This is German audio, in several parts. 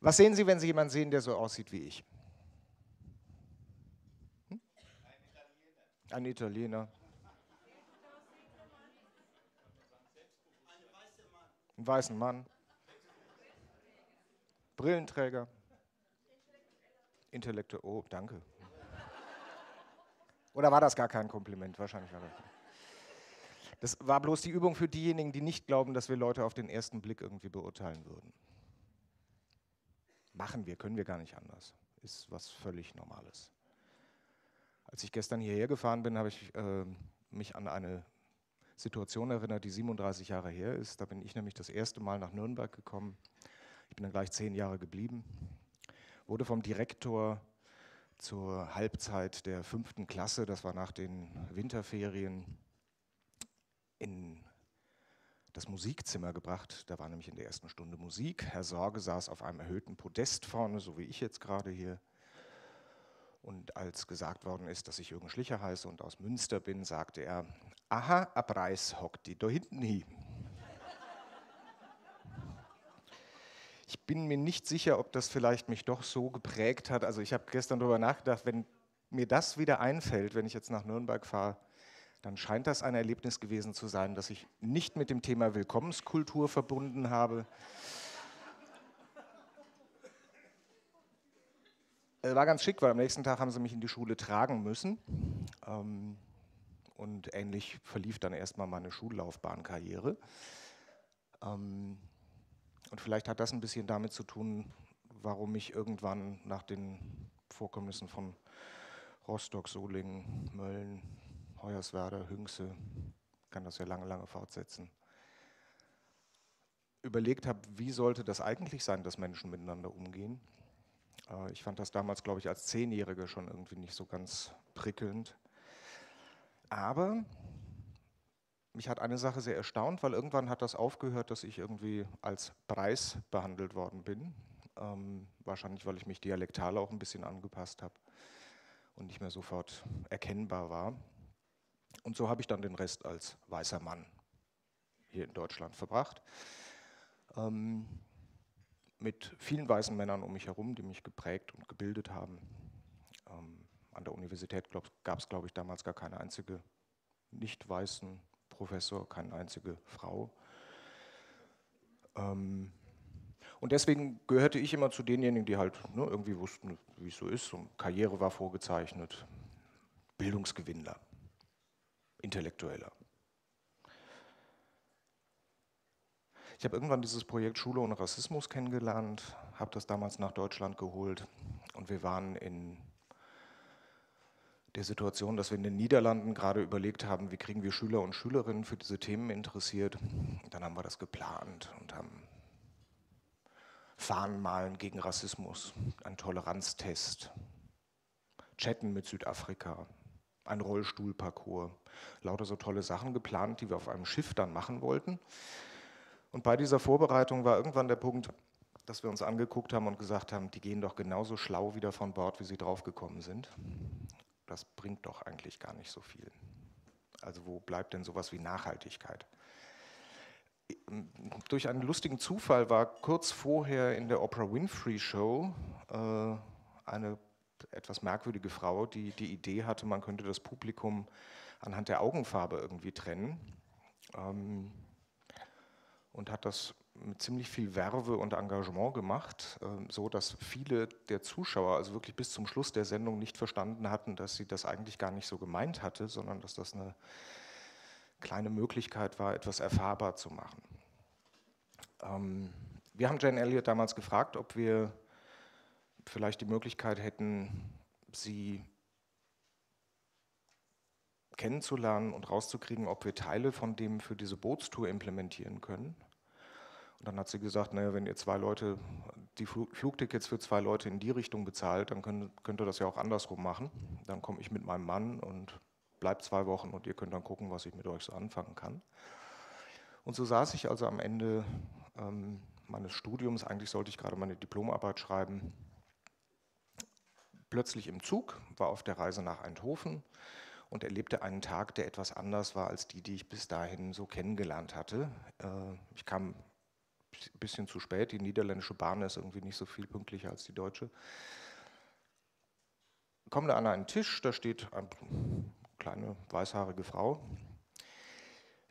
Was sehen Sie, wenn Sie jemanden sehen, der so aussieht wie ich? Hm? Ein Italiener. Ein weißer Mann. Brillenträger. Intellektuell. Oh, danke. Oder war das gar kein Kompliment? Wahrscheinlich war das. Das war bloß die Übung für diejenigen, die nicht glauben, dass wir Leute auf den ersten Blick irgendwie beurteilen würden. Machen wir, können wir gar nicht anders. Ist was völlig Normales. Als ich gestern hierher gefahren bin, habe ich mich an eine Situation erinnert, die 37 Jahre her ist. Da bin ich nämlich das erste Mal nach Nürnberg gekommen. Ich bin dann gleich 10 Jahre geblieben. Wurde vom Direktor zur Halbzeit der 5. Klasse, das war nach den Winterferien, in das Musikzimmer gebracht. Da war nämlich in der ersten Stunde Musik. Herr Sorge saß auf einem erhöhten Podest vorne, so wie ich jetzt gerade hier. Und als gesagt worden ist, dass ich Jürgen Schlicher heiße und aus Münster bin, sagte er: Aha, ab Reis hockt die da hinten hin. Ich bin mir nicht sicher, ob das vielleicht mich doch so geprägt hat. Also ich habe gestern darüber nachgedacht, wenn mir das wieder einfällt, wenn ich jetzt nach Nürnberg fahre, dann scheint das ein Erlebnis gewesen zu sein, das ich nicht mit dem Thema Willkommenskultur verbunden habe. War ganz schick, weil am nächsten Tag haben sie mich in die Schule tragen müssen. Und ähnlich verlief dann erstmal meine Schullaufbahnkarriere. Und vielleicht hat das ein bisschen damit zu tun, warum ich irgendwann nach den Vorkommnissen von Rostock, Solingen, Mölln, Hoyerswerder, Hünxe, kann das ja lange, lange fortsetzen, überlegt habe, wie sollte das eigentlich sein, dass Menschen miteinander umgehen. Ich fand das damals, glaube ich, als 10-Jähriger schon irgendwie nicht so ganz prickelnd. Aber mich hat eine Sache sehr erstaunt, weil irgendwann hat das aufgehört, dass ich irgendwie als Preis behandelt worden bin. Wahrscheinlich, weil ich mich dialektal auch ein bisschen angepasst habe und nicht mehr sofort erkennbar war. Und so habe ich dann den Rest als weißer Mann hier in Deutschland verbracht. Mit vielen weißen Männern um mich herum, die mich geprägt und gebildet haben. An der Universität gab es, glaube ich, damals gar keine einzige nicht weißen Professor, keine einzige Frau. Und deswegen gehörte ich immer zu denjenigen, die halt irgendwie wussten, wie es so ist. Und Karriere war vorgezeichnet, Bildungsgewinner, Intellektueller. Ich habe irgendwann dieses Projekt Schule ohne Rassismus kennengelernt, habe das damals nach Deutschland geholt und wir waren in der Situation, dass wir in den Niederlanden gerade überlegt haben, wie kriegen wir Schüler und Schülerinnen für diese Themen interessiert. Und dann haben wir das geplant und haben Fahnenmalen gegen Rassismus, einen Toleranztest, Chatten mit Südafrika, ein Rollstuhlparcours, lauter so tolle Sachen geplant, die wir auf einem Schiff dann machen wollten. Und bei dieser Vorbereitung war irgendwann der Punkt, dass wir uns angeguckt haben und gesagt haben, die gehen doch genauso schlau wieder von Bord, wie sie draufgekommen sind. Das bringt doch eigentlich gar nicht so viel. Also wo bleibt denn sowas wie Nachhaltigkeit? Durch einen lustigen Zufall war kurz vorher in der Oprah Winfrey Show eine etwas merkwürdige Frau, die die Idee hatte, man könnte das Publikum anhand der Augenfarbe irgendwie trennen. Und hat das mit ziemlich viel Verve und Engagement gemacht, so dass viele der Zuschauer, also wirklich bis zum Schluss der Sendung, nicht verstanden hatten, dass sie das eigentlich gar nicht so gemeint hatte, sondern dass das eine kleine Möglichkeit war, etwas erfahrbar zu machen. Wir haben Jane Elliott damals gefragt, ob wir vielleicht die Möglichkeit hätten, sie kennenzulernen und rauszukriegen, ob wir Teile von dem für diese Bootstour implementieren können. Und dann hat sie gesagt, naja, wenn ihr die Flugtickets für 2 Leute in die Richtung bezahlt, dann könnt ihr das ja auch andersrum machen. Dann komme ich mit meinem Mann und bleibe 2 Wochen und ihr könnt dann gucken, was ich mit euch so anfangen kann. Und so saß ich also am Ende meines Studiums, eigentlich sollte ich gerade meine Diplomarbeit schreiben, plötzlich im Zug, war auf der Reise nach Eindhoven und erlebte einen Tag, der etwas anders war als die ich bis dahin so kennengelernt hatte. Ich kam ein bisschen zu spät. Die niederländische Bahn ist irgendwie nicht so viel pünktlicher als die deutsche. Kommen da an einen Tisch, da steht eine kleine weißhaarige Frau.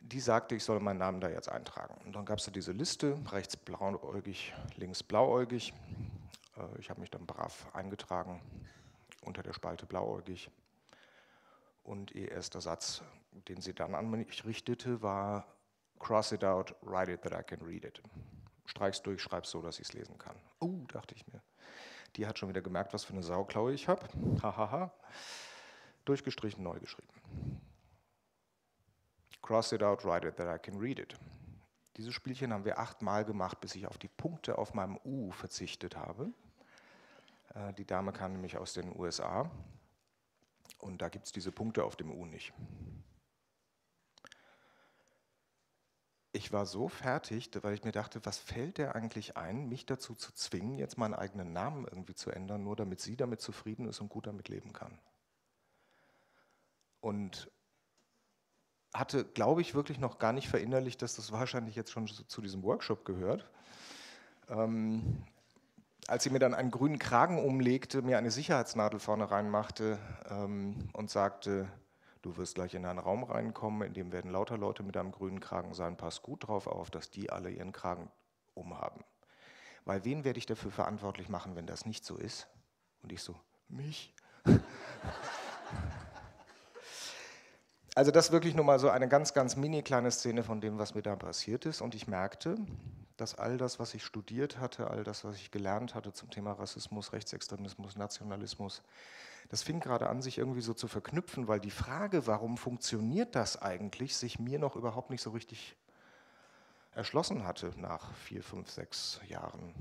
Die sagte, ich soll meinen Namen da jetzt eintragen. Und dann gab es da diese Liste, rechts blauäugig, links blauäugig. Ich habe mich dann brav eingetragen, unter der Spalte blauäugig. Und ihr erster Satz, den sie dann an mich richtete, war: Cross it out, write it that I can read it. Streich's durch, schreib's so, dass ich es lesen kann. Oh, dachte ich mir. Die hat schon wieder gemerkt, was für eine Sauklaue ich habe. Hahaha. Durchgestrichen, neu geschrieben. Cross it out, write it that I can read it. Dieses Spielchen haben wir 8-mal gemacht, bis ich auf die Punkte auf meinem U verzichtet habe. Die Dame kam nämlich aus den USA und da gibt es diese Punkte auf dem U nicht. Ich war so fertig, weil ich mir dachte, was fällt der eigentlich ein, mich dazu zu zwingen, jetzt meinen eigenen Namen irgendwie zu ändern, nur damit sie damit zufrieden ist und gut damit leben kann. Und hatte, glaube ich, wirklich noch gar nicht verinnerlicht, dass das wahrscheinlich jetzt schon zu diesem Workshop gehört. Als sie mir dann einen grünen Kragen umlegte, mir eine Sicherheitsnadel vorne reinmachte und sagte, du wirst gleich in einen Raum reinkommen, in dem werden lauter Leute mit einem grünen Kragen sein, pass gut drauf auf, dass die alle ihren Kragen umhaben. Weil wen werde ich dafür verantwortlich machen, wenn das nicht so ist? Und ich so, mich? Also das wirklich nur mal so eine ganz, ganz mini kleine Szene von dem, was mir da passiert ist. Und ich merkte, dass all das, was ich studiert hatte, all das, was ich gelernt hatte zum Thema Rassismus, Rechtsextremismus, Nationalismus, das fing gerade an, sich irgendwie so zu verknüpfen, weil die Frage, warum funktioniert das eigentlich, sich mir noch überhaupt nicht so richtig erschlossen hatte nach 4, 5, 6 Jahren.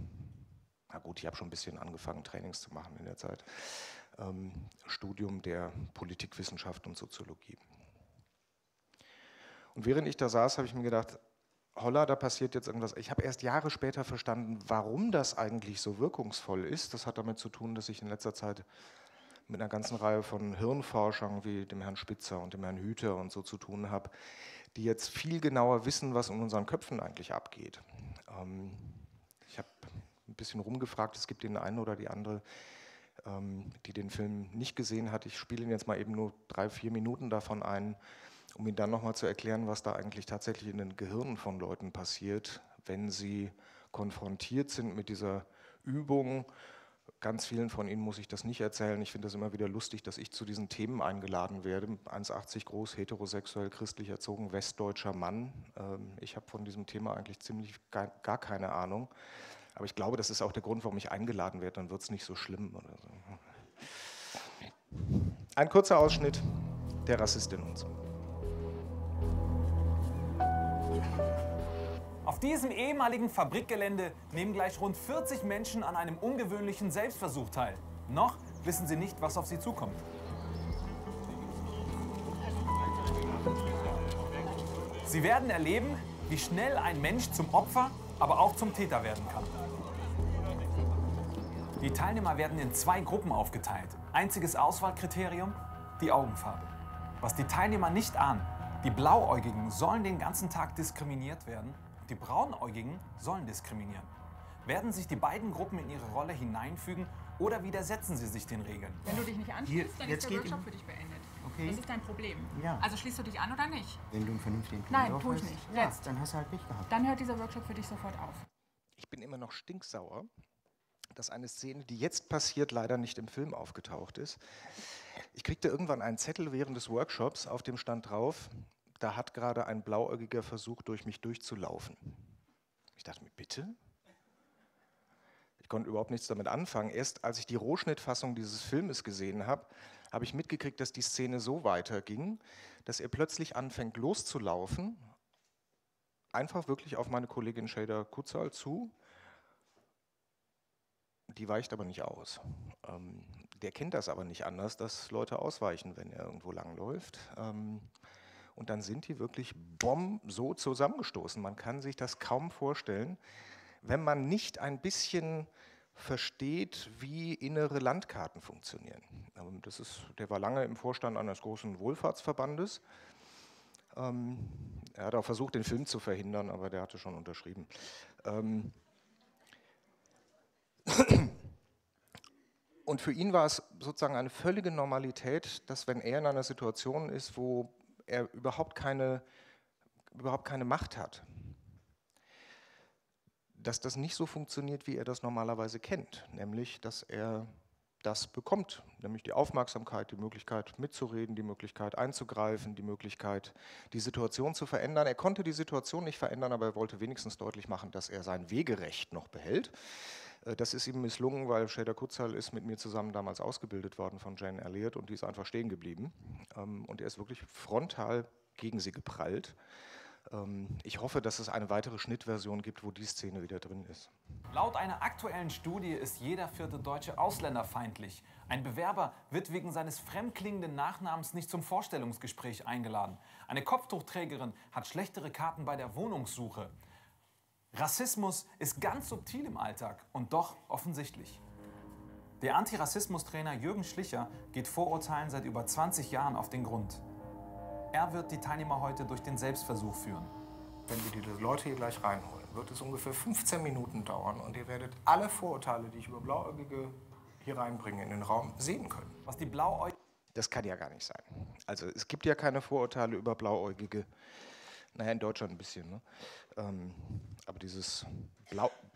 Na gut, ich habe schon ein bisschen angefangen, Trainings zu machen in der Zeit. Studium der Politikwissenschaft und Soziologie. Und während ich da saß, habe ich mir gedacht, holla, da passiert jetzt irgendwas. Ich habe erst Jahre später verstanden, warum das eigentlich so wirkungsvoll ist. Das hat damit zu tun, dass ich in letzter Zeit mit einer ganzen Reihe von Hirnforschern wie dem Herrn Spitzer und dem Herrn Hüter und so zu tun habe, die jetzt viel genauer wissen, was in unseren Köpfen eigentlich abgeht. Ich habe ein bisschen rumgefragt, es gibt den einen oder die andere, die den Film nicht gesehen hat. Ich spiele ihn jetzt mal eben nur 3, 4 Minuten davon ein, um Ihnen dann nochmal zu erklären, was da eigentlich tatsächlich in den Gehirnen von Leuten passiert, wenn sie konfrontiert sind mit dieser Übung. Ganz vielen von Ihnen muss ich das nicht erzählen. Ich finde das immer wieder lustig, dass ich zu diesen Themen eingeladen werde. 1,80 groß, heterosexuell, christlich erzogen, westdeutscher Mann. Ich habe von diesem Thema eigentlich ziemlich gar keine Ahnung. Aber ich glaube, das ist auch der Grund, warum ich eingeladen werde. Dann wird es nicht so schlimm oder so. Ein kurzer Ausschnitt der Rassistin und so. Auf diesem ehemaligen Fabrikgelände nehmen gleich rund 40 Menschen an einem ungewöhnlichen Selbstversuch teil. Noch wissen sie nicht, was auf sie zukommt. Sie werden erleben, wie schnell ein Mensch zum Opfer, aber auch zum Täter werden kann. Die Teilnehmer werden in 2 Gruppen aufgeteilt. Einziges Auswahlkriterium: die Augenfarbe. Was die Teilnehmer nicht ahnen: die Blauäugigen sollen den ganzen Tag diskriminiert werden, die Braunäugigen sollen diskriminieren. Werden sich die beiden Gruppen in ihre Rolle hineinfügen oder widersetzen sie sich den Regeln? Wenn du dich nicht anschließt, dann ist der Workshop für dich beendet. Okay. Das ist dein Problem. Ja. Also schließt du dich an oder nicht? Wenn du einen vernünftigen Grund hast. Nein, tue ich nicht. Ja, dann hast du halt Pech gehabt. Dann hört dieser Workshop für dich sofort auf. Ich bin immer noch stinksauer, dass eine Szene, die jetzt passiert, leider nicht im Film aufgetaucht ist. Ich kriegte irgendwann einen Zettel während des Workshops, auf dem stand drauf, da hat gerade ein Blauäugiger versucht, durch mich durchzulaufen. Ich dachte mir, bitte? Ich konnte überhaupt nichts damit anfangen. Erst als ich die Rohschnittfassung dieses Filmes gesehen habe, habe ich mitgekriegt, dass die Szene so weiterging, dass er plötzlich anfängt loszulaufen, einfach wirklich auf meine Kollegin Shada Kuzal zu. Die weicht aber nicht aus. Der kennt das aber nicht anders, dass Leute ausweichen, wenn er irgendwo langläuft. Und dann sind die wirklich bomb so zusammengestoßen. Man kann sich das kaum vorstellen, wenn man nicht ein bisschen versteht, wie innere Landkarten funktionieren. Der war lange im Vorstand eines großen Wohlfahrtsverbandes Er hat auch versucht, den Film zu verhindern, aber der hatte schon unterschrieben. Und für ihn war es sozusagen eine völlige Normalität, dass wenn er in einer Situation ist, wo er überhaupt keine Macht hat, dass das nicht so funktioniert, wie er das normalerweise kennt, nämlich dass er das bekommt, nämlich die Aufmerksamkeit, die Möglichkeit mitzureden, die Möglichkeit einzugreifen, die Möglichkeit, die Situation zu verändern. Er konnte die Situation nicht verändern, aber er wollte wenigstens deutlich machen, dass er sein Wegerecht noch behält. Das ist ihm misslungen, weil Shada Kuzal ist mit mir zusammen damals ausgebildet worden von Jane Elliott und die ist einfach stehen geblieben. Und er ist wirklich frontal gegen sie geprallt. Ich hoffe, dass es eine weitere Schnittversion gibt, wo die Szene wieder drin ist. Laut einer aktuellen Studie ist jeder vierte Deutsche ausländerfeindlich. Ein Bewerber wird wegen seines fremdklingenden Nachnamens nicht zum Vorstellungsgespräch eingeladen. Eine Kopftuchträgerin hat schlechtere Karten bei der Wohnungssuche. Rassismus ist ganz subtil im Alltag und doch offensichtlich. Der Antirassismus-Trainer Jürgen Schlicher geht Vorurteilen seit über 20 Jahren auf den Grund. Er wird die Teilnehmer heute durch den Selbstversuch führen. Wenn wir die Leute hier gleich reinholen, wird es ungefähr 15 Minuten dauern und ihr werdet alle Vorurteile, die ich über Blauäugige hier reinbringe, in den Raum sehen können. Was die Blauäugige... Das kann ja gar nicht sein. Also es gibt ja keine Vorurteile über Blauäugige. Naja, in Deutschland ein bisschen, ne? Aber dieses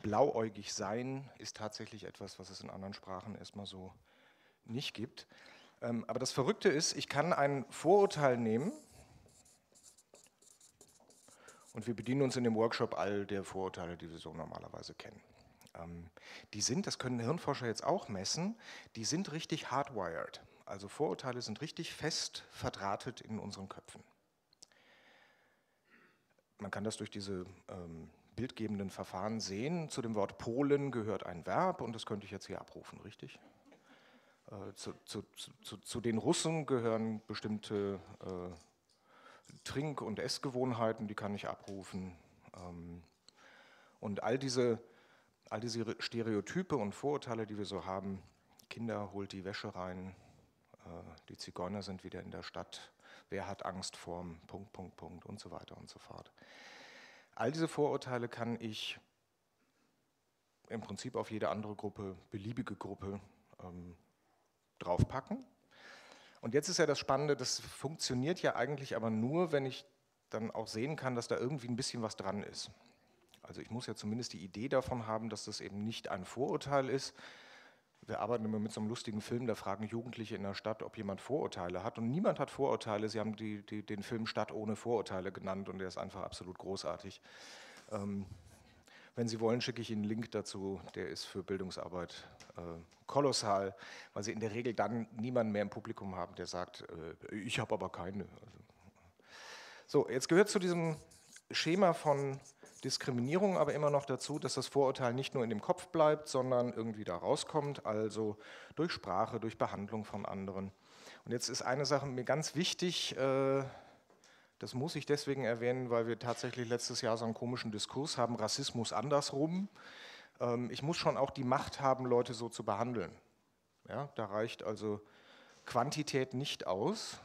blauäugig sein ist tatsächlich etwas, was es in anderen Sprachen erstmal so nicht gibt. Aber das Verrückte ist, ich kann ein Vorurteil nehmen und wir bedienen uns in dem Workshop all der Vorurteile, die wir so normalerweise kennen. Die sind, das können Hirnforscher jetzt auch messen, die sind richtig hardwired. Also Vorurteile sind richtig fest verdrahtet in unseren Köpfen. Man kann das durch diese bildgebenden Verfahren sehen. Zu dem Wort Polen gehört ein Verb und das könnte ich jetzt hier abrufen, richtig? Zu den Russen gehören bestimmte Trink- und Essgewohnheiten, die kann ich abrufen. Und all diese Stereotype und Vorurteile, die wir so haben, Kinder holt die Wäsche rein, die Zigeuner sind wieder in der Stadt, wer hat Angst vorm Punkt, Punkt, Punkt und so weiter und so fort. All diese Vorurteile kann ich im Prinzip auf jede andere Gruppe, beliebige Gruppe, draufpacken. Und jetzt ist ja das Spannende, das funktioniert ja eigentlich aber nur, wenn ich dann auch sehen kann, dass da irgendwie ein bisschen was dran ist. Also ich muss ja zumindest die Idee davon haben, dass das eben nicht ein Vorurteil ist. Wir arbeiten immer mit so einem lustigen Film, da fragen Jugendliche in der Stadt, ob jemand Vorurteile hat. Und niemand hat Vorurteile. Sie haben den Film Stadt ohne Vorurteile genannt und der ist einfach absolut großartig. Wenn Sie wollen, schicke ich Ihnen einen Link dazu, der ist für Bildungsarbeit kolossal, weil Sie in der Regel dann niemanden mehr im Publikum haben, der sagt, ich habe aber keine. So, jetzt gehört zu diesem Schema von Diskriminierung aber immer noch dazu, dass das Vorurteil nicht nur in dem Kopf bleibt, sondern irgendwie da rauskommt, also durch Sprache, durch Behandlung von anderen. Und jetzt ist eine Sache mir ganz wichtig, das muss ich deswegen erwähnen, weil wir tatsächlich letztes Jahr so einen komischen Diskurs haben, Rassismus andersrum. Ich muss schon auch die Macht haben, Leute so zu behandeln. Ja, da reicht also Quantität nicht aus,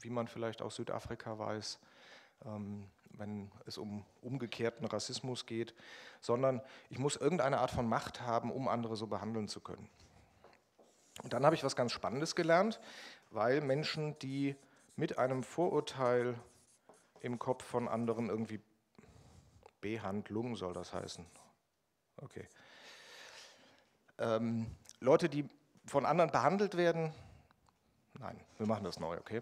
wie man vielleicht aus Südafrika weiß, wenn es um umgekehrten Rassismus geht, sondern ich muss irgendeine Art von Macht haben, um andere so behandeln zu können. Und dann habe ich was ganz Spannendes gelernt, weil Menschen, die mit einem Vorurteil im Kopf von anderen irgendwie, Behandlung soll das heißen, okay. Leute, die von anderen behandelt werden, nein, wir machen das neu, okay.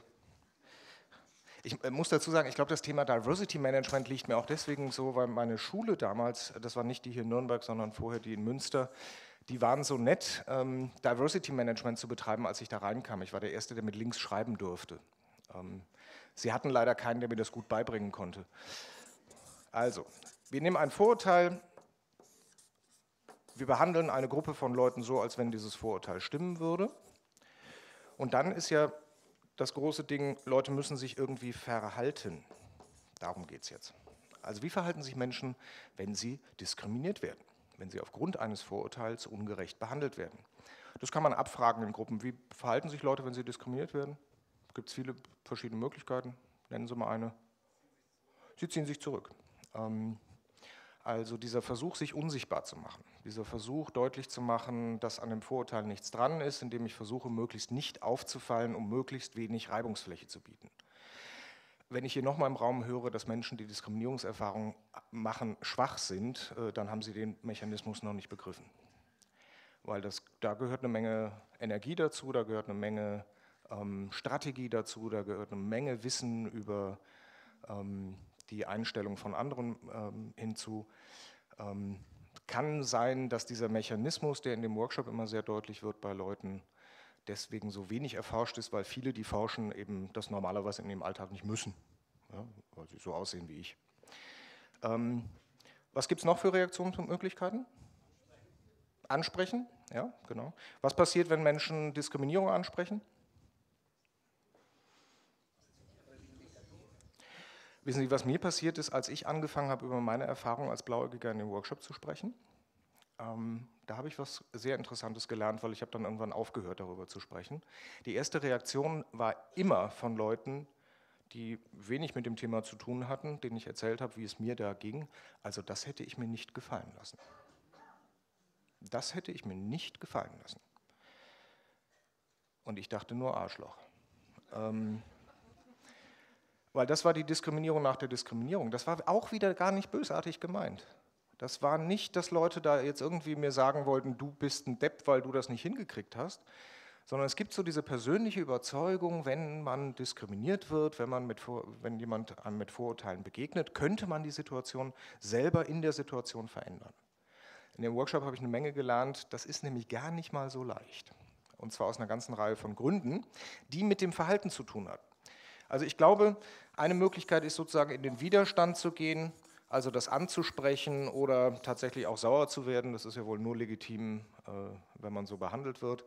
Ich muss dazu sagen, ich glaube, das Thema Diversity Management liegt mir auch deswegen so, weil meine Schule damals, das war nicht die hier in Nürnberg, sondern vorher die in Münster, die waren so nett, Diversity Management zu betreiben, als ich da reinkam. Ich war der Erste, der mit links schreiben durfte. Sie hatten leider keinen, der mir das gut beibringen konnte. Also, wir nehmen ein Vorurteil, wir behandeln eine Gruppe von Leuten so, als wenn dieses Vorurteil stimmen würde. Und dann ist ja das große Ding, Leute müssen sich irgendwie verhalten. Darum geht es jetzt. Also wie verhalten sich Menschen, wenn sie diskriminiert werden? Wenn sie aufgrund eines Vorurteils ungerecht behandelt werden? Das kann man abfragen in Gruppen. Wie verhalten sich Leute, wenn sie diskriminiert werden? Gibt es viele verschiedene Möglichkeiten. nennen Sie mal eine. Sie ziehen sich zurück. Also dieser Versuch, sich unsichtbar zu machen, dieser Versuch, deutlich zu machen, dass an dem Vorurteil nichts dran ist, indem ich versuche, möglichst nicht aufzufallen, um möglichst wenig Reibungsfläche zu bieten. Wenn ich hier nochmal im Raum höre, dass Menschen, die Diskriminierungserfahrungen machen, schwach sind, dann haben sie den Mechanismus noch nicht begriffen. Weil da gehört eine Menge Energie dazu, da gehört eine Menge Strategie dazu, da gehört eine Menge Wissen über die Einstellung von anderen hinzu. Kann sein, dass dieser Mechanismus, der in dem Workshop immer sehr deutlich wird bei Leuten, deswegen so wenig erforscht ist, weil viele, die forschen, eben das normalerweise in ihrem Alltag nicht müssen, ja, weil sie so aussehen wie ich. Was gibt es noch für Reaktionsmöglichkeiten? Ansprechen, ja, genau. Was passiert, wenn Menschen Diskriminierung ansprechen? Wissen Sie, was mir passiert ist, als ich angefangen habe, über meine Erfahrung als Blauäugiger in dem Workshop zu sprechen? Da habe ich was sehr Interessantes gelernt, weil ich habe dann irgendwann aufgehört, darüber zu sprechen. Die erste Reaktion war immer von Leuten, die wenig mit dem Thema zu tun hatten, denen ich erzählt habe, wie es mir da ging. Also das hätte ich mir nicht gefallen lassen. Das hätte ich mir nicht gefallen lassen. Und ich dachte nur Arschloch. Weil das war die Diskriminierung nach der Diskriminierung. Das war auch wieder gar nicht bösartig gemeint. Das war nicht, dass Leute da jetzt irgendwie mir sagen wollten, du bist ein Depp, weil du das nicht hingekriegt hast, sondern es gibt so diese persönliche Überzeugung, wenn man diskriminiert wird, wenn jemand einem mit Vorurteilen begegnet, könnte man die Situation selber in der Situation verändern. In dem Workshop habe ich eine Menge gelernt, das ist nämlich gar nicht mal so leicht. Und zwar aus einer ganzen Reihe von Gründen, die mit dem Verhalten zu tun haben. Also ich glaube, eine Möglichkeit ist sozusagen in den Widerstand zu gehen, also das anzusprechen oder tatsächlich auch sauer zu werden, das ist ja wohl nur legitim, wenn man so behandelt wird.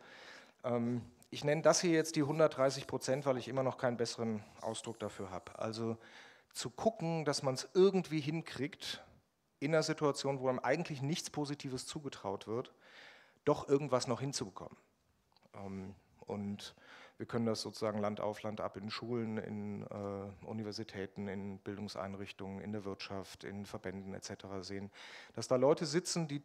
Ich nenne das hier jetzt die 130%, weil ich immer noch keinen besseren Ausdruck dafür habe. Also zu gucken, dass man es irgendwie hinkriegt, in einer Situation, wo einem eigentlich nichts Positives zugetraut wird, doch irgendwas noch hinzubekommen. Und wir können das sozusagen Land auf Land ab in Schulen, in Universitäten, in Bildungseinrichtungen, in der Wirtschaft, in Verbänden etc. sehen, dass da Leute sitzen, die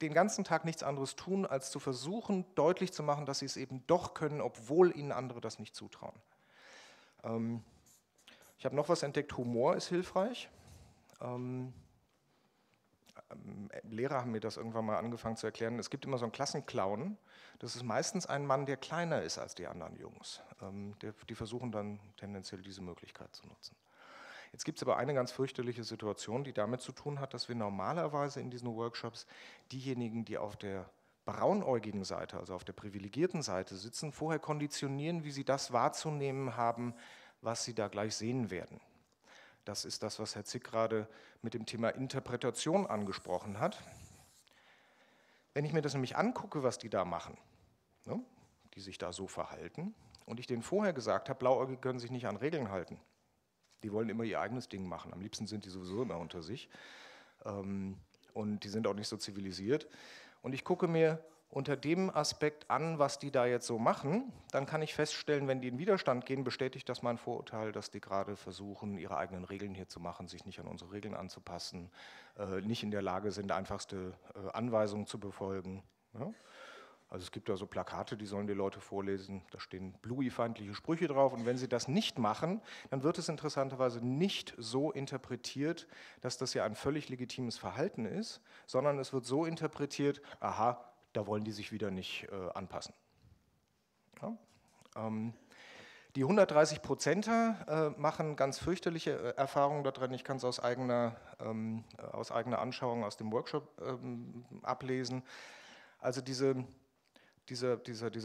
den ganzen Tag nichts anderes tun, als zu versuchen, deutlich zu machen, dass sie es eben doch können, obwohl ihnen andere das nicht zutrauen. Ich habe noch was entdeckt, Humor ist hilfreich. Lehrer haben mir das irgendwann mal angefangen zu erklären, es gibt immer so einen Klassenclown, das ist meistens ein Mann, der kleiner ist als die anderen Jungs. Die versuchen dann tendenziell diese Möglichkeit zu nutzen. Jetzt gibt es aber eine ganz fürchterliche Situation, die damit zu tun hat, dass wir normalerweise in diesen Workshops diejenigen, die auf der braunäugigen Seite, also auf der privilegierten Seite sitzen, vorher konditionieren, wie sie das wahrzunehmen haben, was sie da gleich sehen werden. Das ist das, was Herr Zick gerade mit dem Thema Interpretation angesprochen hat. Wenn ich mir das nämlich angucke, was die da machen, ne, die sich da so verhalten, und ich denen vorher gesagt habe, Blauäugige können sich nicht an Regeln halten. Die wollen immer ihr eigenes Ding machen. Am liebsten sind die sowieso immer unter sich. Und die sind auch nicht so zivilisiert. Und ich gucke mir unter dem Aspekt an, was die da jetzt so machen, dann kann ich feststellen, wenn die in Widerstand gehen, bestätigt das mein Vorurteil, dass die gerade versuchen, ihre eigenen Regeln hier zu machen, sich nicht an unsere Regeln anzupassen, nicht in der Lage sind, einfachste Anweisungen zu befolgen. Ja? Also es gibt da so Plakate, die sollen die Leute vorlesen, da stehen bluey-feindliche Sprüche drauf und wenn sie das nicht machen, dann wird es interessanterweise nicht so interpretiert, dass das ja ein völlig legitimes Verhalten ist, sondern es wird so interpretiert, aha, da wollen die sich wieder nicht anpassen. Ja? Die 130%er machen ganz fürchterliche Erfahrungen da drin. Ich kann es aus eigener Anschauung aus dem Workshop ablesen. Also dieser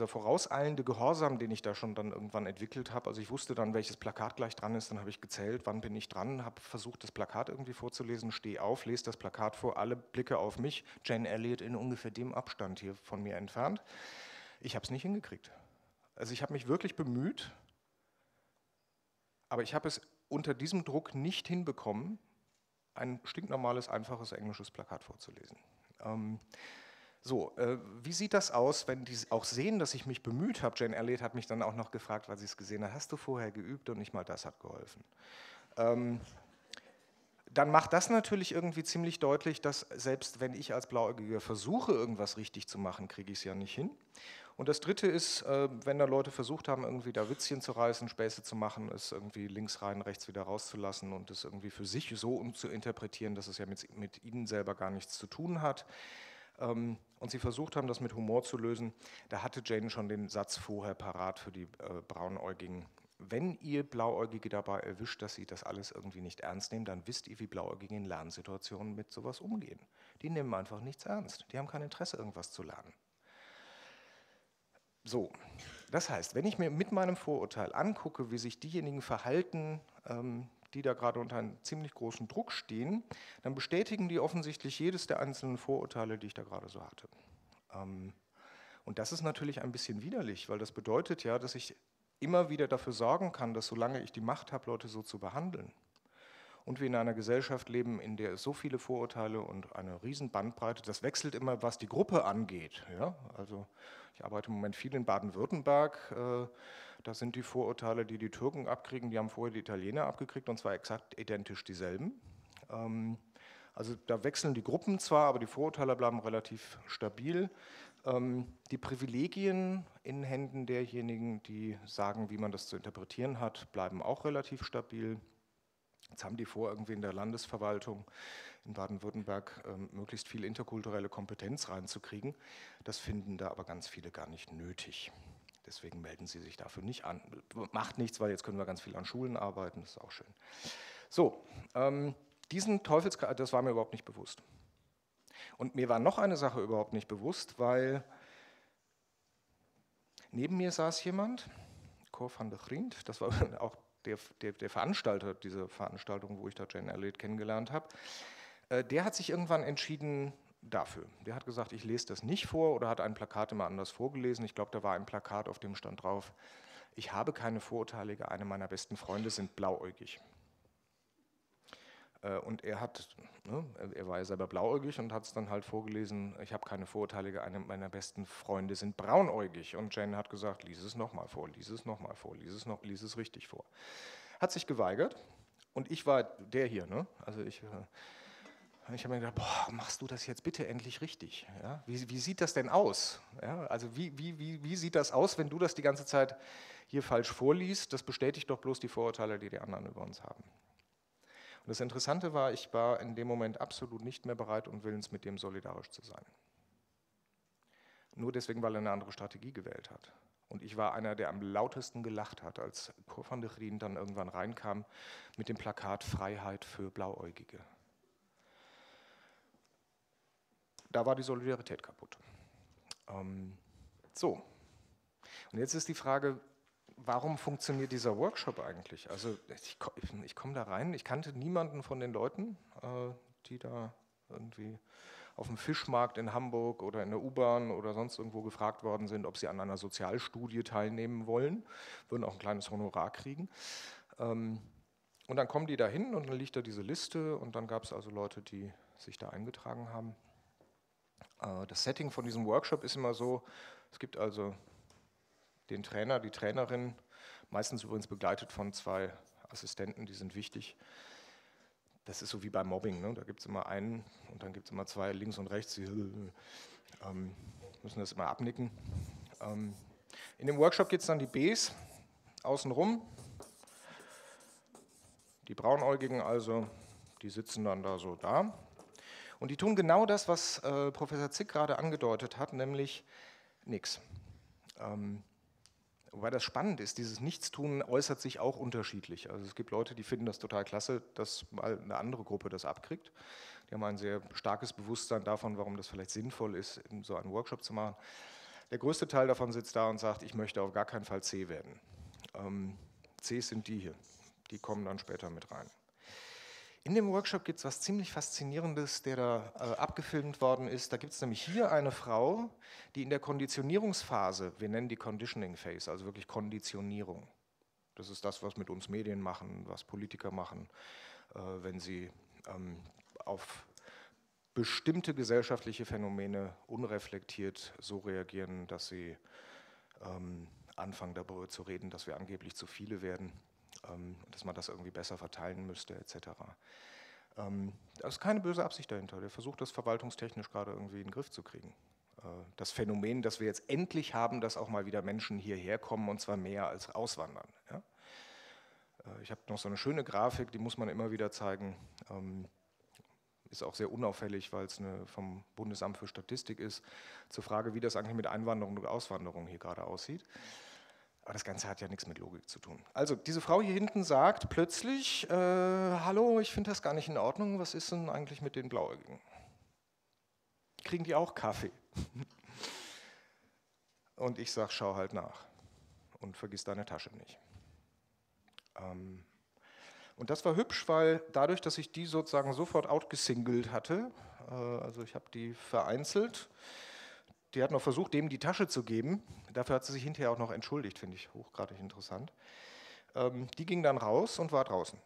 vorauseilende Gehorsam, den ich da schon dann irgendwann entwickelt habe. Also ich wusste dann, welches Plakat gleich dran ist, dann habe ich gezählt, wann bin ich dran, habe versucht, das Plakat irgendwie vorzulesen, stehe auf, lese das Plakat vor, alle Blicke auf mich, Jane Elliott in ungefähr dem Abstand hier von mir entfernt. Ich habe es nicht hingekriegt. Also ich habe mich wirklich bemüht, aber ich habe es unter diesem Druck nicht hinbekommen, ein stinknormales, einfaches englisches Plakat vorzulesen. So, wie sieht das aus, wenn die auch sehen, dass ich mich bemüht habe? Jane Elliott hat mich dann auch noch gefragt, weil sie es gesehen hat, hast du vorher geübt und nicht mal das hat geholfen. Dann macht das natürlich irgendwie ziemlich deutlich, dass selbst wenn ich als Blauäugiger versuche, irgendwas richtig zu machen, kriege ich es ja nicht hin. Und das Dritte ist, wenn da Leute versucht haben, irgendwie da Witzchen zu reißen, Späße zu machen, es irgendwie links rein, rechts wieder rauszulassen und es irgendwie für sich so umzuinterpretieren, dass es ja mit ihnen selber gar nichts zu tun hat. Und sie versucht haben, das mit Humor zu lösen. Da hatte Jane schon den Satz vorher parat für die Braunäugigen. Wenn ihr Blauäugige dabei erwischt, dass sie das alles irgendwie nicht ernst nehmen, dann wisst ihr, wie Blauäugige in Lernsituationen mit sowas umgehen. Die nehmen einfach nichts ernst. Die haben kein Interesse, irgendwas zu lernen. So, das heißt, wenn ich mir mit meinem Vorurteil angucke, wie sich diejenigen verhalten, die da gerade unter einem ziemlich großen Druck stehen, dann bestätigen die offensichtlich jedes der einzelnen Vorurteile, die ich da gerade so hatte. Und das ist natürlich ein bisschen widerlich, weil das bedeutet ja, dass ich immer wieder dafür sorgen kann, dass solange ich die Macht habe, Leute so zu behandeln. Und wir in einer Gesellschaft leben, in der es so viele Vorurteile und eine riesen Bandbreite, das wechselt immer, was die Gruppe angeht. Ja? Also ich arbeite im Moment viel in Baden-Württemberg, da sind die Vorurteile, die die Türken abkriegen, die haben vorher die Italiener abgekriegt und zwar exakt identisch dieselben. Also da wechseln die Gruppen zwar, aber die Vorurteile bleiben relativ stabil. Die Privilegien in Händen derjenigen, die sagen, wie man das zu interpretieren hat, bleiben auch relativ stabil. Jetzt haben die vor, irgendwie in der Landesverwaltung in Baden-Württemberg möglichst viel interkulturelle Kompetenz reinzukriegen. Das finden da aber ganz viele gar nicht nötig. Deswegen melden sie sich dafür nicht an. Macht nichts, weil jetzt können wir ganz viel an Schulen arbeiten, das ist auch schön. So, diesen Teufelskreis, das war mir überhaupt nicht bewusst. Und mir war noch eine Sache überhaupt nicht bewusst, weil neben mir saß jemand, Cor van der Rijn, das war auch der Veranstalter dieser Veranstaltung, wo ich da Jane Elliott kennengelernt habe, der hat sich irgendwann entschieden dafür. Der hat gesagt, ich lese das nicht vor oder hat ein Plakat immer anders vorgelesen. Ich glaube, da war ein Plakat, auf dem stand drauf, ich habe keine Vorurteile, eine meiner besten Freunde sind blauäugig. Und er war ja selber blauäugig und hat es dann halt vorgelesen, ich habe keine Vorurteile, eine meiner besten Freunde sind braunäugig. Und Jane hat gesagt, lies es nochmal vor, lies es nochmal vor, lies es richtig vor. Hat sich geweigert und ich war der hier, ne? Also ich habe mir gedacht, boah, machst du das jetzt bitte endlich richtig? Ja? Wie sieht das denn aus? Ja? Also wie sieht das aus, wenn du das die ganze Zeit hier falsch vorliest? Das bestätigt doch bloß die Vorurteile, die die anderen über uns haben. Das Interessante war, ich war in dem Moment absolut nicht mehr bereit und willens, mit dem solidarisch zu sein. Nur deswegen, weil er eine andere Strategie gewählt hat. Und ich war einer, der am lautesten gelacht hat, als Cor van der Rijn dann irgendwann reinkam mit dem Plakat Freiheit für Blauäugige. Da war die Solidarität kaputt. So, und jetzt ist die Frage, warum funktioniert dieser Workshop eigentlich? Also ich komme da rein, ich kannte niemanden von den Leuten, die da irgendwie auf dem Fischmarkt in Hamburg oder in der U-Bahn oder sonst irgendwo gefragt worden sind, ob sie an einer Sozialstudie teilnehmen wollen, würden auch ein kleines Honorar kriegen. Und dann kommen die da hin und dann liegt da diese Liste und dann gab es also Leute, die sich da eingetragen haben. Das Setting von diesem Workshop ist immer so, es gibt also den Trainer, die Trainerin, meistens übrigens begleitet von zwei Assistenten, die sind wichtig. Das ist so wie beim Mobbing, ne? Da gibt es immer einen und dann gibt es immer zwei links und rechts, die müssen das immer abnicken. In dem Workshop gibt es dann die Bs außenrum, die Braunäugigen also, die sitzen dann da so da. Und die tun genau das, was Professor Zick gerade angedeutet hat, nämlich nichts. Wobei das spannend ist, dieses Nichtstun äußert sich auch unterschiedlich. Also es gibt Leute, die finden das total klasse, dass mal eine andere Gruppe das abkriegt. Die haben ein sehr starkes Bewusstsein davon, warum das vielleicht sinnvoll ist, so einen Workshop zu machen. Der größte Teil davon sitzt da und sagt, ich möchte auf gar keinen Fall C werden. Cs sind die hier, die kommen dann später mit rein. In dem Workshop gibt es was ziemlich Faszinierendes, der da abgefilmt worden ist. Da gibt es nämlich hier eine Frau, die in der Konditionierungsphase, wir nennen die Conditioning Phase, also wirklich Konditionierung. Das ist das, was mit uns Medien machen, was Politiker machen, wenn sie auf bestimmte gesellschaftliche Phänomene unreflektiert so reagieren, dass sie anfangen darüber zu reden, dass wir angeblich zu viele werden, dass man das irgendwie besser verteilen müsste etc. Da ist keine böse Absicht dahinter. Der versucht, das verwaltungstechnisch gerade irgendwie in den Griff zu kriegen. Das Phänomen, dass wir jetzt endlich haben, dass auch mal wieder Menschen hierher kommen, und zwar mehr als auswandern. Ja? Ich habe noch so eine schöne Grafik, die muss man immer wieder zeigen. Ist auch sehr unauffällig, weil es vom Bundesamt für Statistik ist, zur Frage, wie das eigentlich mit Einwanderung und Auswanderung hier gerade aussieht. Aber das Ganze hat ja nichts mit Logik zu tun. Also diese Frau hier hinten sagt plötzlich, hallo, ich finde das gar nicht in Ordnung, was ist denn eigentlich mit den Blauäugigen? Kriegen die auch Kaffee? Und ich sage, schau halt nach und vergiss deine Tasche nicht. Und das war hübsch, weil dadurch, dass ich die sozusagen sofort outgesingelt hatte, also ich habe die vereinzelt, die hat noch versucht, dem die Tasche zu geben, dafür hat sie sich hinterher auch noch entschuldigt, finde ich hochgradig interessant. Die ging dann raus und war draußen.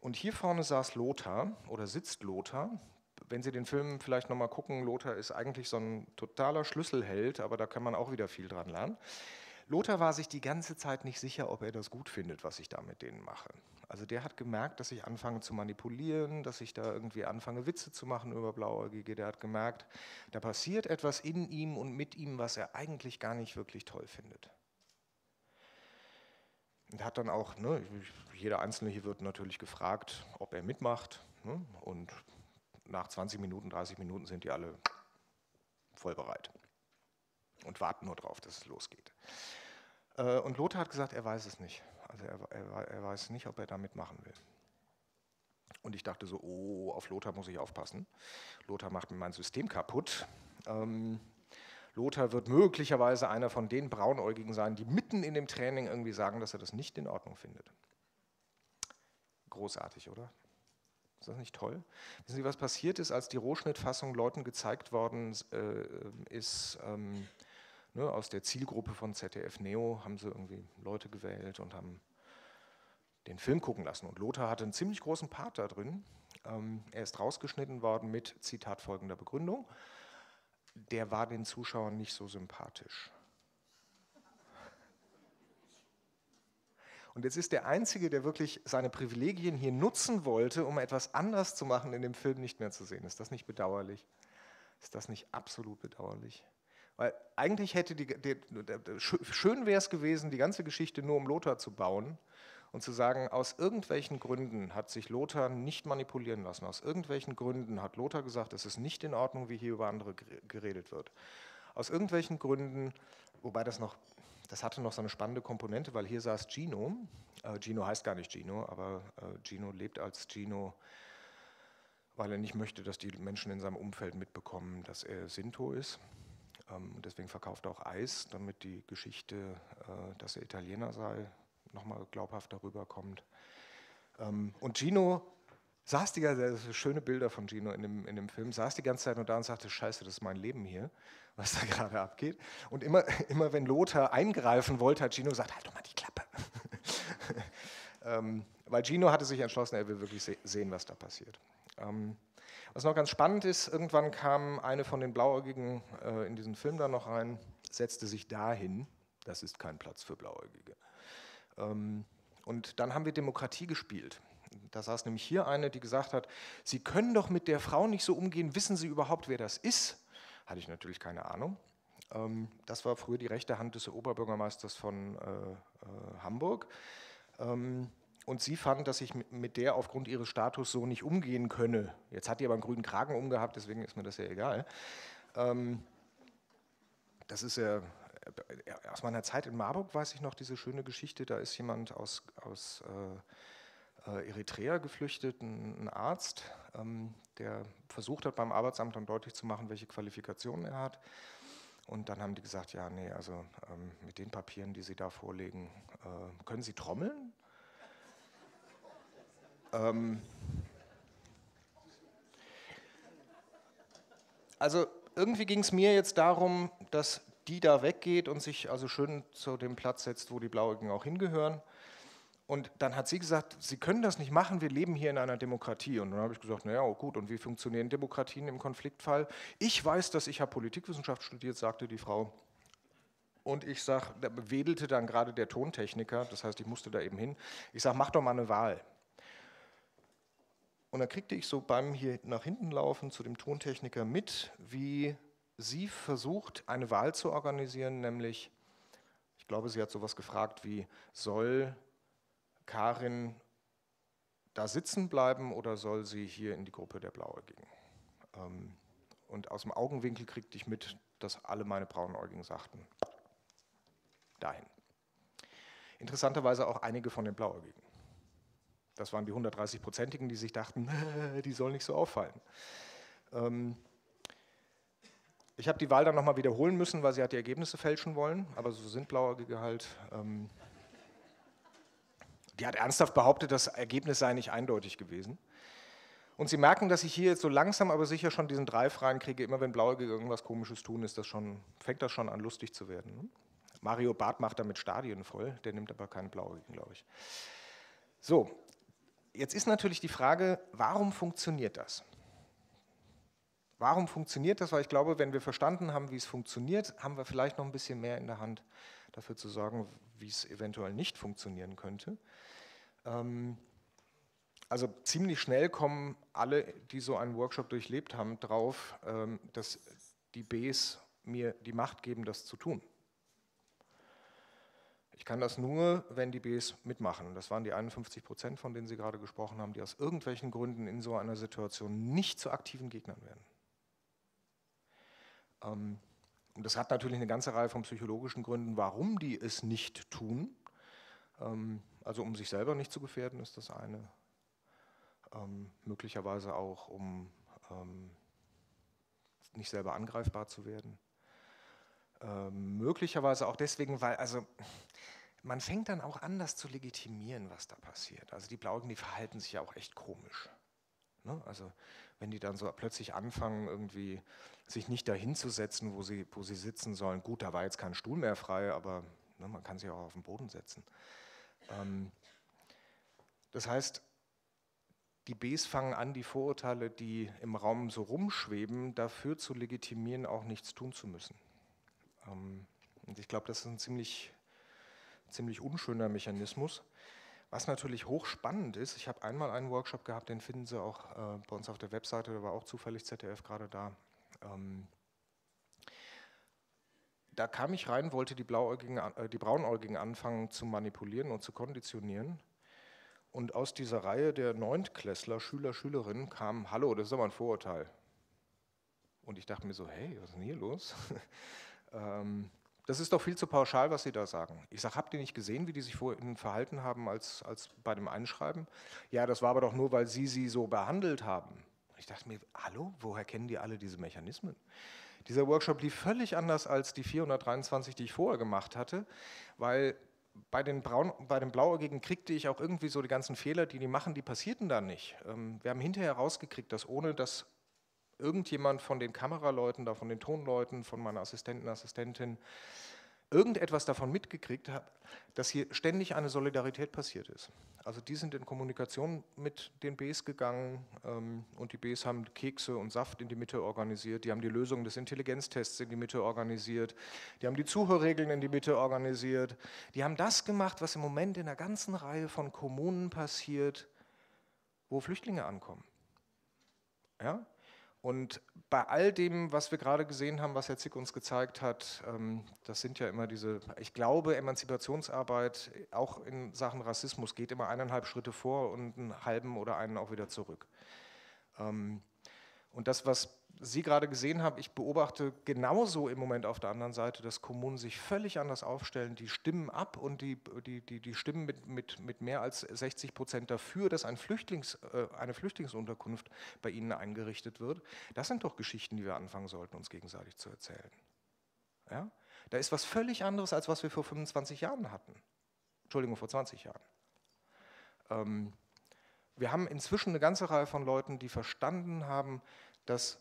Und hier vorne saß Lothar, oder sitzt Lothar. Wenn Sie den Film vielleicht nochmal gucken, Lothar ist eigentlich so ein totaler Schlüsselheld, aber da kann man auch wieder viel dran lernen. Lothar war sich die ganze Zeit nicht sicher, ob er das gut findet, was ich da mit denen mache. Also der hat gemerkt, dass ich anfange zu manipulieren, dass ich da irgendwie anfange, Witze zu machen über Blauäugige. Der hat gemerkt, da passiert etwas in ihm und mit ihm, was er eigentlich gar nicht wirklich toll findet. Und hat dann auch, ne, jeder Einzelne hier wird natürlich gefragt, ob er mitmacht, ne, und nach 20 Minuten, 30 Minuten sind die alle voll bereit und warten nur drauf, dass es losgeht. Und Lothar hat gesagt, er weiß es nicht. Also er weiß nicht, ob er da mitmachen will. Und ich dachte so, oh, auf Lothar muss ich aufpassen. Lothar macht mir mein System kaputt. Lothar wird möglicherweise einer von den Braunäugigen sein, die mitten in dem Training irgendwie sagen, dass er das nicht in Ordnung findet. Großartig, oder? Ist das nicht toll? Wissen Sie, was passiert ist, als die Rohschnittfassung Leuten gezeigt worden ist, ne, aus der Zielgruppe von ZDF-Neo haben sie irgendwie Leute gewählt und haben den Film gucken lassen. Und Lothar hatte einen ziemlich großen Part da drin. Er ist rausgeschnitten worden mit, Zitat, folgender Begründung. Der war den Zuschauern nicht so sympathisch. Und jetzt ist der Einzige, der wirklich seine Privilegien hier nutzen wollte, um etwas anders zu machen, in dem Film nicht mehr zu sehen. Ist das nicht bedauerlich? Ist das nicht absolut bedauerlich? Weil eigentlich hätte schön wäre es gewesen, die ganze Geschichte nur um Lothar zu bauen und zu sagen, aus irgendwelchen Gründen hat sich Lothar nicht manipulieren lassen. Aus irgendwelchen Gründen hat Lothar gesagt, es ist nicht in Ordnung, wie hier über andere geredet wird. Aus irgendwelchen Gründen, wobei das noch... Das hatte noch so eine spannende Komponente, weil hier saß Gino. Gino heißt gar nicht Gino, aber Gino lebt als Gino, weil er nicht möchte, dass die Menschen in seinem Umfeld mitbekommen, dass er Sinto ist. Deswegen verkauft er auch Eis, damit die Geschichte, dass er Italiener sei, nochmal glaubhaft darüber kommt. Und Gino saß die ganze Zeit, schöne Bilder von Gino in dem Film, saß die ganze Zeit nur da und sagte, scheiße, das ist mein Leben hier, was da gerade abgeht. Und immer wenn Lothar eingreifen wollte, hat Gino gesagt, halt doch mal die Klappe. Weil Gino hatte sich entschlossen, er will wirklich sehen, was da passiert. Was noch ganz spannend ist, irgendwann kam eine von den Blauäugigen in diesen Film da noch rein, setzte sich dahin, das ist kein Platz für Blauäugige. Und dann haben wir Demokratie gespielt. Da saß nämlich hier eine, die gesagt hat, Sie können doch mit der Frau nicht so umgehen, wissen Sie überhaupt, wer das ist? Hatte ich natürlich keine Ahnung. Das war früher die rechte Hand des Oberbürgermeisters von Hamburg. Und sie fand, dass ich mit der aufgrund ihres Status so nicht umgehen könne. Jetzt hat die aber einen grünen Kragen umgehabt, deswegen ist mir das ja egal. Das ist ja... Aus meiner Zeit in Marburg weiß ich noch diese schöne Geschichte, da ist jemand aus Eritrea geflüchtet, ein Arzt, der versucht hat, beim Arbeitsamt dann deutlich zu machen, welche Qualifikationen er hat. Und dann haben die gesagt, ja, nee, also mit den Papieren, die Sie da vorlegen, können Sie trommeln? Also irgendwie ging es mir jetzt darum, dass die da weggeht und sich also schön zu dem Platz setzt, wo die Blauäugigen auch hingehören. Und dann hat sie gesagt, Sie können das nicht machen, wir leben hier in einer Demokratie. Und dann habe ich gesagt, naja, oh gut, und wie funktionieren Demokratien im Konfliktfall? Ich weiß, dass ich habe Politikwissenschaft studiert, sagte die Frau. Und ich sage, da wedelte dann gerade der Tontechniker, das heißt, ich musste da eben hin. Ich sage, mach doch mal eine Wahl. Und dann kriegte ich so beim hier nach hinten laufen zu dem Tontechniker mit, wie sie versucht, eine Wahl zu organisieren, nämlich, ich glaube, sie hat sowas gefragt wie, soll Karin da sitzen bleiben oder soll sie hier in die Gruppe der Blauäugigen? Und aus dem Augenwinkel kriegte ich mit, dass alle meine Braunäugigen sagten, dahin. Interessanterweise auch einige von den Blauäugigen. Das waren die 130-Prozentigen, die sich dachten, die soll nicht so auffallen. Ich habe die Wahl dann nochmal wiederholen müssen, weil sie hat die Ergebnisse fälschen wollen, aber so sind Blauäugige halt. Die hat ernsthaft behauptet, das Ergebnis sei nicht eindeutig gewesen. Und Sie merken, dass ich hier jetzt so langsam, aber sicher schon diesen Drive reinkriege, immer wenn Blauäugige irgendwas Komisches tun, ist das schon, fängt das schon an, lustig zu werden. Mario Barth macht damit Stadien voll, der nimmt aber keinen Blauäugigen, glaube ich. So. Jetzt ist natürlich die Frage, warum funktioniert das? Warum funktioniert das? Weil ich glaube, wenn wir verstanden haben, wie es funktioniert, haben wir vielleicht noch ein bisschen mehr in der Hand, dafür zu sorgen, wie es eventuell nicht funktionieren könnte. Also ziemlich schnell kommen alle, die so einen Workshop durchlebt haben, drauf, dass die Bs mir die Macht geben, das zu tun. Ich kann das nur, wenn die Bs mitmachen. Das waren die 51%, von denen Sie gerade gesprochen haben, die aus irgendwelchen Gründen in so einer Situation nicht zu aktiven Gegnern werden. Und das hat natürlich eine ganze Reihe von psychologischen Gründen, warum die es nicht tun. Also um sich selber nicht zu gefährden, ist das eine. Möglicherweise auch, um nicht selber angreifbar zu werden. Möglicherweise auch deswegen, weil also man fängt dann auch an, das zu legitimieren, was da passiert. Also die Blauäugigen, die verhalten sich ja auch echt komisch. Ne? Also wenn die dann so plötzlich anfangen, irgendwie sich nicht dahin zu setzen, wo sie sitzen sollen. Gut, da war jetzt kein Stuhl mehr frei, aber ne, man kann sich auch auf den Boden setzen. Das heißt, die Bs fangen an, die Vorurteile, die im Raum so rumschweben, dafür zu legitimieren, auch nichts tun zu müssen. Und ich glaube, das ist ein ziemlich unschöner Mechanismus. Was natürlich hochspannend ist, ich habe einmal einen Workshop gehabt, den finden Sie auch bei uns auf der Webseite, da war auch zufällig ZDF gerade da. Da kam ich rein, wollte die Braunäugigen anfangen zu manipulieren und zu konditionieren. Und aus dieser Reihe der Neuntklässler, Schüler, Schülerinnen kam, hallo, das ist aber ein Vorurteil. Und ich dachte mir so, hey, was ist denn hier los? Das ist doch viel zu pauschal, was Sie da sagen. Ich sage, habt ihr nicht gesehen, wie die sich vorhin verhalten haben als bei dem Einschreiben? Ja, das war aber doch nur, weil sie so behandelt haben. Ich dachte mir, hallo, woher kennen die alle diese Mechanismen? Dieser Workshop lief völlig anders als die 423, die ich vorher gemacht hatte, weil bei den Blauäugigen kriegte ich auch irgendwie so die ganzen Fehler, die machen, die passierten dann nicht. Wir haben hinterher rausgekriegt, dass ohne das irgendjemand von den Kameraleuten, da von den Tonleuten, von meiner Assistenten, Assistentin, irgendetwas davon mitgekriegt hat, dass hier ständig eine Solidarität passiert ist. Also die sind in Kommunikation mit den Bs gegangen und die Bs haben Kekse und Saft in die Mitte organisiert, die haben die Lösung des Intelligenztests in die Mitte organisiert, die haben die Zuhörregeln in die Mitte organisiert, die haben das gemacht, was im Moment in einer ganzen Reihe von Kommunen passiert, wo Flüchtlinge ankommen. Ja? Und bei all dem, was wir gerade gesehen haben, was Herr Zick uns gezeigt hat, das sind ja immer diese, ich glaube, Emanzipationsarbeit, auch in Sachen Rassismus, geht immer 1,5 Schritte vor und einen halben oder einen auch wieder zurück. Und das, was Sie gerade gesehen haben, ich beobachte genauso im Moment auf der anderen Seite, dass Kommunen sich völlig anders aufstellen, die stimmen ab und die stimmen mit mehr als 60% dafür, dass eine Flüchtlingsunterkunft bei ihnen eingerichtet wird. Das sind doch Geschichten, die wir anfangen sollten, uns gegenseitig zu erzählen. Ja? Da ist was völlig anderes, als was wir vor 25 Jahren hatten. Entschuldigung, vor 20 Jahren. Wir haben inzwischen eine ganze Reihe von Leuten, die verstanden haben, dass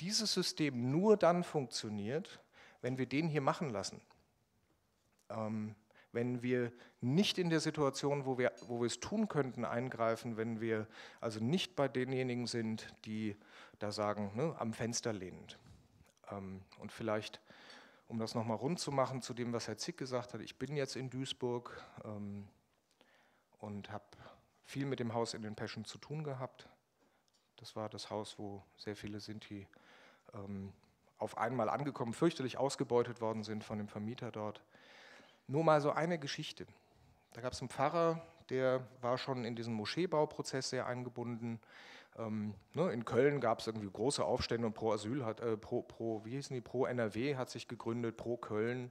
dieses System nur dann funktioniert, wenn wir den hier machen lassen. wenn wir nicht in der Situation, wo wir es tun könnten, eingreifen, wenn wir also nicht bei denjenigen sind, die da sagen, ne, am Fenster lehnend. Und vielleicht, um das nochmal rund zu machen zu dem, was Herr Zick gesagt hat, ich bin jetzt in Duisburg und habe viel mit dem Haus in den Peschen zu tun gehabt. Das war das Haus, wo sehr viele Sinti auf einmal angekommen, fürchterlich ausgebeutet worden sind von dem Vermieter dort. Nur mal so eine Geschichte. Da gab es einen Pfarrer, der war schon in diesen Moscheebauprozess sehr eingebunden. In Köln gab es irgendwie große Aufstände und Pro NRW hat sich gegründet, Pro Köln.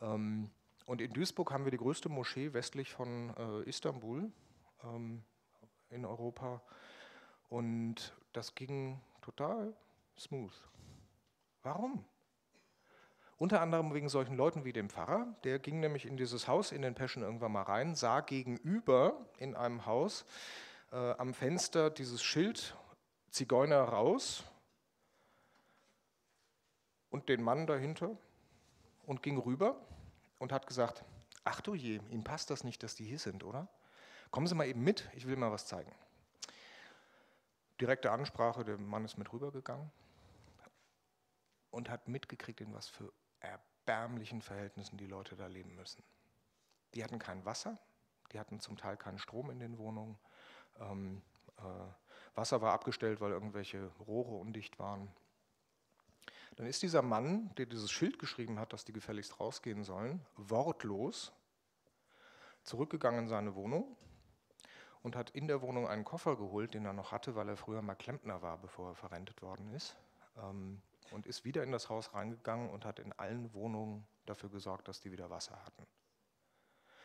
Und in Duisburg haben wir die größte Moschee westlich von Istanbul in Europa. Und das ging total smooth. Warum? Unter anderem wegen solchen Leuten wie dem Pfarrer. Der ging nämlich in dieses Haus in den Peschen irgendwann mal rein, sah gegenüber in einem Haus am Fenster dieses Schild Zigeuner raus und den Mann dahinter und ging rüber und hat gesagt, ach du je, Ihnen passt das nicht, dass die hier sind, oder? Kommen Sie mal eben mit, ich will mal was zeigen. Direkte Ansprache, der Mann ist mit rübergegangen und hat mitgekriegt, in was für erbärmlichen Verhältnissen die Leute da leben müssen. Die hatten kein Wasser, die hatten zum Teil keinen Strom in den Wohnungen. Wasser war abgestellt, weil irgendwelche Rohre undicht waren. Dann ist dieser Mann, der dieses Schild geschrieben hat, dass die gefälligst rausgehen sollen, wortlos zurückgegangen in seine Wohnung und hat in der Wohnung einen Koffer geholt, den er noch hatte, weil er früher mal Klempner war, bevor er verrentet worden ist. Und ist wieder in das Haus reingegangen und hat in allen Wohnungen dafür gesorgt, dass die wieder Wasser hatten.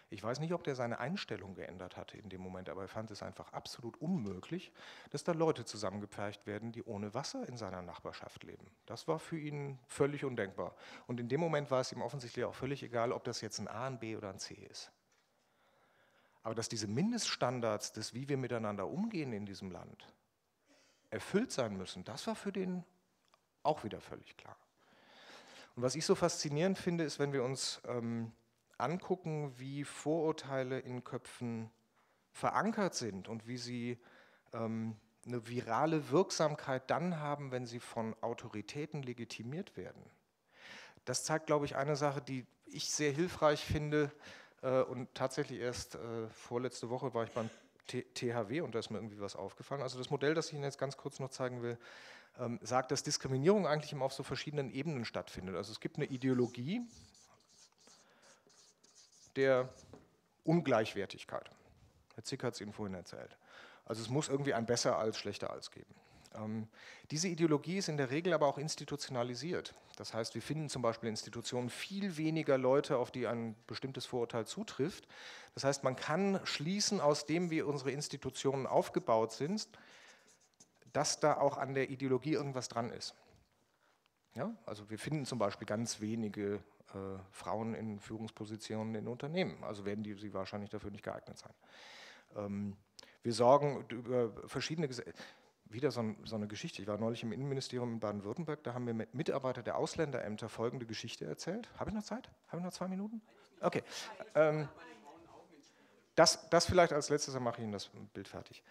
Ich weiß nicht, ob der seine Einstellung geändert hatte in dem Moment, aber er fand es einfach absolut unmöglich, dass da Leute zusammengepfercht werden, die ohne Wasser in seiner Nachbarschaft leben. Das war für ihn völlig undenkbar. Und in dem Moment war es ihm offensichtlich auch völlig egal, ob das jetzt ein A, ein B oder ein C ist. Aber dass diese Mindeststandards, des, wie wir miteinander umgehen in diesem Land, erfüllt sein müssen, das war für den auch wieder völlig klar. Und was ich so faszinierend finde, ist, wenn wir uns angucken, wie Vorurteile in Köpfen verankert sind und wie sie eine virale Wirksamkeit dann haben, wenn sie von Autoritäten legitimiert werden. Das zeigt, glaube ich, eine Sache, die ich sehr hilfreich finde und tatsächlich erst vorletzte Woche war ich beim THW und da ist mir irgendwie was aufgefallen. Also das Modell, das ich Ihnen jetzt ganz kurz noch zeigen will, sagt, dass Diskriminierung eigentlich immer auf so verschiedenen Ebenen stattfindet. Also es gibt eine Ideologie der Ungleichwertigkeit. Herr Zick hat es Ihnen vorhin erzählt. Also es muss irgendwie ein besser als, schlechter als geben. Diese Ideologie ist in der Regel aber auch institutionalisiert. Das heißt, wir finden zum Beispiel in Institutionen viel weniger Leute, auf die ein bestimmtes Vorurteil zutrifft. Das heißt, man kann schließen, aus dem, wie unsere Institutionen aufgebaut sind, dass da auch an der Ideologie irgendwas dran ist. Ja? Also wir finden zum Beispiel ganz wenige Frauen in Führungspositionen in Unternehmen, also werden sie wahrscheinlich dafür nicht geeignet sein. Wir sorgen über verschiedene, wieder so eine Geschichte, ich war neulich im Innenministerium in Baden-Württemberg, da haben mir Mitarbeiter der Ausländerämter folgende Geschichte erzählt. Habe ich noch Zeit? Habe ich noch 2 Minuten? Okay. Das vielleicht als letztes, dann mache ich Ihnen das Bild fertig.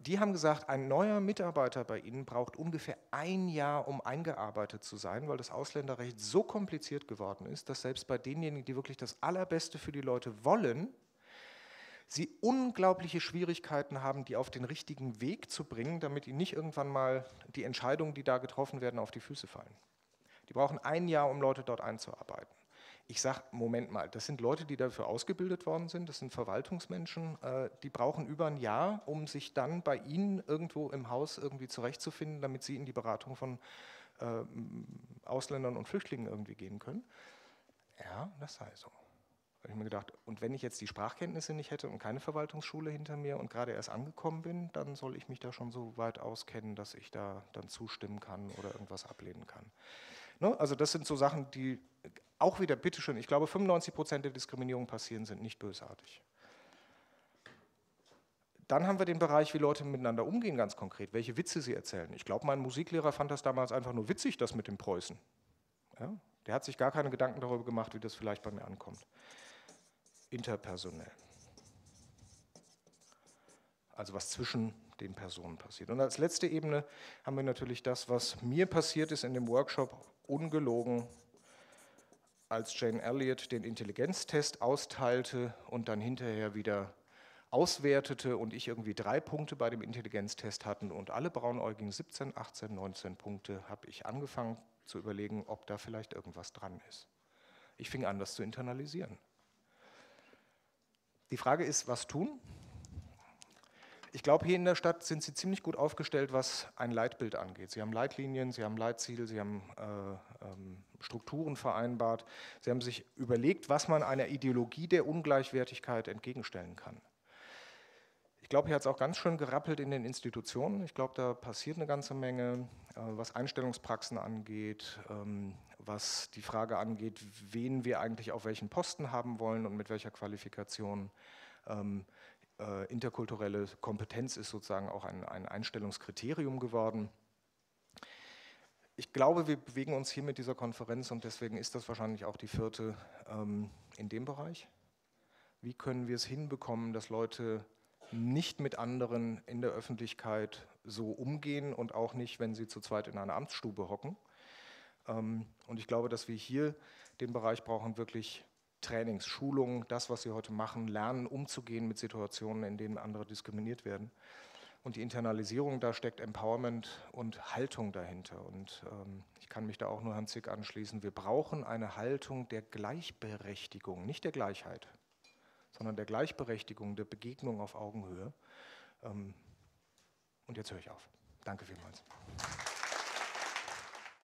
Die haben gesagt, ein neuer Mitarbeiter bei Ihnen braucht ungefähr 1 Jahr, um eingearbeitet zu sein, weil das Ausländerrecht so kompliziert geworden ist, dass selbst bei denjenigen, die wirklich das Allerbeste für die Leute wollen, sie unglaubliche Schwierigkeiten haben, die auf den richtigen Weg zu bringen, damit ihnen nicht irgendwann mal die Entscheidungen, die da getroffen werden, auf die Füße fallen. Die brauchen 1 Jahr, um Leute dort einzuarbeiten. Ich sage, Moment mal, das sind Leute, die dafür ausgebildet worden sind, das sind Verwaltungsmenschen, die brauchen über 1 Jahr, um sich dann bei Ihnen irgendwo im Haus irgendwie zurechtzufinden, damit Sie in die Beratung von Ausländern und Flüchtlingen irgendwie gehen können. Ja, das sei so. Da habe ich mir gedacht, und wenn ich jetzt die Sprachkenntnisse nicht hätte und keine Verwaltungsschule hinter mir und gerade erst angekommen bin, dann soll ich mich da schon so weit auskennen, dass ich da dann zustimmen kann oder irgendwas ablehnen kann. Ne? Also das sind so Sachen, die auch wieder, bitteschön, ich glaube 95% der Diskriminierung passieren, sind nicht bösartig. Dann haben wir den Bereich, wie Leute miteinander umgehen, ganz konkret, welche Witze sie erzählen. Ich glaube, mein Musiklehrer fand das damals einfach nur witzig, das mit dem Preußen. Ja? Der hat sich gar keine Gedanken darüber gemacht, wie das vielleicht bei mir ankommt. interpersonell. Also was zwischen den Personen passiert. Und als letzte Ebene haben wir natürlich das, was mir passiert ist in dem Workshop, ungelogen, als Jane Elliott den Intelligenztest austeilte und dann hinterher wieder auswertete und ich irgendwie 3 Punkte bei dem Intelligenztest hatten und alle Braunäugigen 17, 18, 19 Punkte, habe ich angefangen zu überlegen, ob da vielleicht irgendwas dran ist. Ich fing an, das zu internalisieren. Die Frage ist, was tun? Ich glaube, hier in der Stadt sind Sie ziemlich gut aufgestellt, was ein Leitbild angeht. Sie haben Leitlinien, Sie haben Leitziele, Sie haben Strukturen vereinbart. Sie haben sich überlegt, was man einer Ideologie der Ungleichwertigkeit entgegenstellen kann. Ich glaube, hier hat es auch ganz schön gerappelt in den Institutionen. Ich glaube, da passiert eine ganze Menge, was Einstellungspraxen angeht, was die Frage angeht, wen wir eigentlich auf welchen Posten haben wollen und mit welcher Qualifikation. Interkulturelle Kompetenz ist sozusagen auch ein Einstellungskriterium geworden. Ich glaube, wir bewegen uns hier mit dieser Konferenz und deswegen ist das wahrscheinlich auch die vierte in dem Bereich. Wie können wir es hinbekommen, dass Leute nicht mit anderen in der Öffentlichkeit so umgehen und auch nicht, wenn sie zu zweit in einer Amtsstube hocken? Und ich glaube, dass wir hier den Bereich brauchen, wirklich Trainings, Schulungen, das, was Sie heute machen, lernen, umzugehen mit Situationen, in denen andere diskriminiert werden. Und die Internalisierung, da steckt Empowerment und Haltung dahinter. Und ich kann mich da auch nur Herrn Zick anschließen. Wir brauchen eine Haltung der Gleichberechtigung, nicht der Gleichheit, sondern der Gleichberechtigung, der Begegnung auf Augenhöhe. Und jetzt höre ich auf. Danke vielmals.